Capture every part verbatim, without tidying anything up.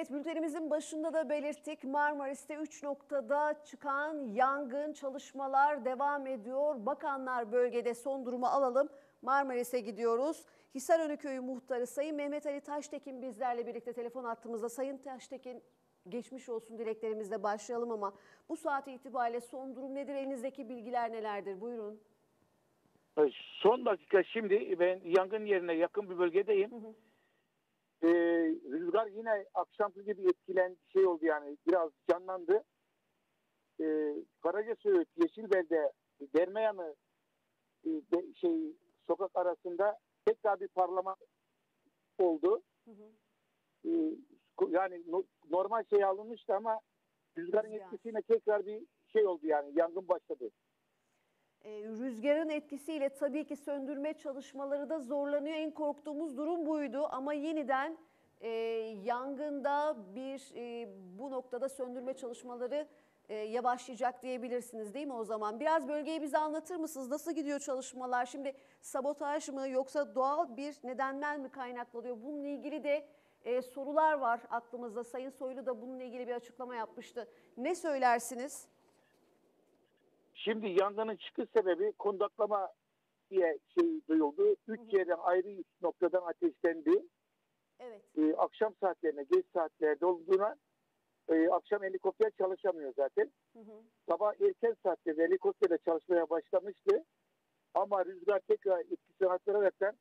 Evet, bültenimizin başında da belirttik. Marmaris'te üç noktada çıkan yangın, çalışmalar devam ediyor. Bakanlar bölgede, son durumu alalım. Marmaris'e gidiyoruz. Hisarönü Köyü Muhtarı Sayın Mehmet Ali Taştekin bizlerle birlikte telefon attığımızda. Sayın Taştekin, geçmiş olsun dileklerimizle başlayalım ama bu saati itibariyle son durum nedir? Elinizdeki bilgiler nelerdir? Buyurun. Son dakika, şimdi ben yangın yerine yakın bir bölgedeyim. Hı hı. Ee, rüzgar yine akşamki gibi etkilen şey oldu, yani biraz canlandı. Ee, Karacasöğüt, Yeşilbelde, Dermeyanı e, de, şey sokak arasında tekrar bir parlama oldu. Hı hı. Ee, yani no, normal şey alınmıştı ama rüzgarın Rüzgar. etkisiyle tekrar bir şey oldu, yani yangın başladı. Ee, rüzgarın etkisiyle tabii ki söndürme çalışmaları da zorlanıyor. En korktuğumuz durum buydu ama yeniden e, yangında bir e, bu noktada söndürme çalışmaları e, yavaşlayacak diyebilirsiniz değil mi o zaman? Biraz bölgeyi bize anlatır mısınız? Nasıl gidiyor çalışmalar? Şimdi sabotaj mı yoksa doğal bir nedenden mi kaynaklanıyor? Bununla ilgili de e, sorular var aklımızda. Sayın Soylu da bununla ilgili bir açıklama yapmıştı. Ne söylersiniz? Şimdi yangının çıkış sebebi kundaklama diye şey duyuldu. Üç yerden ayrı üç noktadan ateşlendi. Evet. Ee, akşam saatlerine, geç saatlerde olduğuna e, akşam helikopter çalışamıyor zaten. Hı hı. Sabah erken saatte helikopterle çalışmaya başlamıştı. Ama rüzgar tekrar etkisini artıraraktan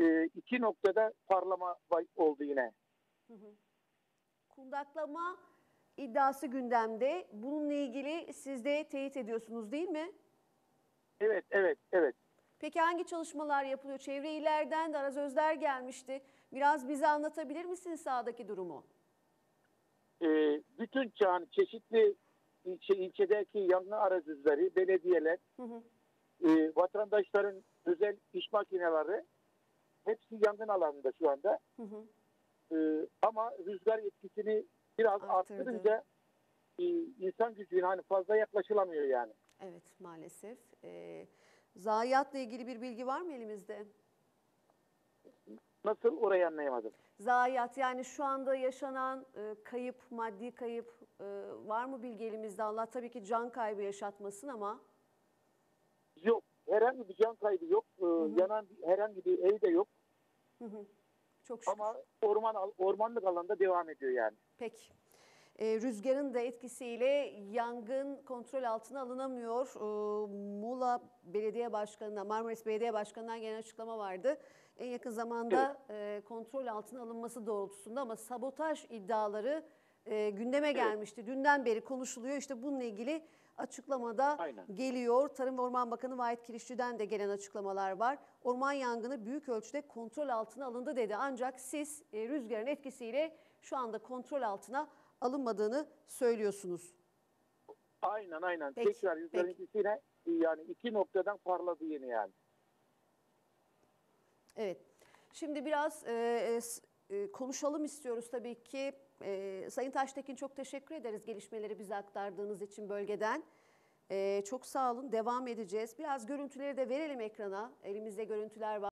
e, iki noktada parlama oldu yine. Hı hı. Kundaklama İddiası gündemde. Bununla ilgili siz de teyit ediyorsunuz değil mi? Evet, evet, evet. Peki hangi çalışmalar yapılıyor? Çevre ilerden de arazözler gelmişti. Biraz bize anlatabilir misiniz sahadaki durumu? Ee, bütün çağın çeşitli ilçe, ilçedeki yangın arazözleri, belediyeler, hı hı. E, vatandaşların özel iş makineleri hepsi yangın alanında şu anda. Hı hı. E, ama rüzgar etkisini biraz arttırınca insan gücünün hani fazla yaklaşılamıyor yani. Evet, maalesef. Ee, zayiatla ilgili bir bilgi var mı elimizde? Nasıl, orayı anlayamadım. Zayiat, yani şu anda yaşanan e, kayıp, maddi kayıp e, var mı bilgi elimizde? Allah tabii ki can kaybı yaşatmasın ama. Yok, herhangi bir can kaybı yok. Ee, hı hı. Yanan herhangi bir ev de yok. Hı hı. Çok şükür. Ama orman, ormanlık alanda devam ediyor yani. Peki. Ee, rüzgarın da etkisiyle yangın kontrol altına alınamıyor. Ee, Muğla Belediye Başkanı'ndan, Marmaris Belediye Başkanı'ndan gelen açıklama vardı. En yakın zamanda evet. e, kontrol altına alınması doğrultusunda, ama sabotaj iddiaları e, gündeme evet. gelmişti. Dünden beri konuşuluyor. İşte bununla ilgili açıklamada Aynen. geliyor. Tarım ve Orman Bakanı Vahit Kirişçi'den de gelen açıklamalar var. Orman yangını büyük ölçüde kontrol altına alındı dedi. Ancak siz e, rüzgarın etkisiyle şu anda kontrol altına alınmadığını söylüyorsunuz. Aynen aynen. Peki, tekrar rüzgarın etkisiyle yani iki noktadan parladı yeni yani. Evet. Şimdi biraz e, e, konuşalım istiyoruz tabii ki. E, Sayın Taştekin, çok teşekkür ederiz gelişmeleri bize aktardığınız için bölgeden. E, çok sağ olun. Devam edeceğiz. Biraz görüntüleri de verelim ekrana. Elimizde görüntüler var.